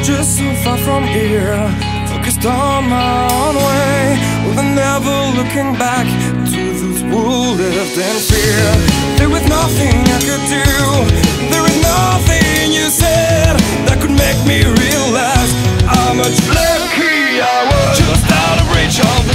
Just so far from here, focused on my own way, with never looking back to those who lived in fear. There was nothing I could do, there was nothing you said that could make me realize how much lucky I was, just out of reach of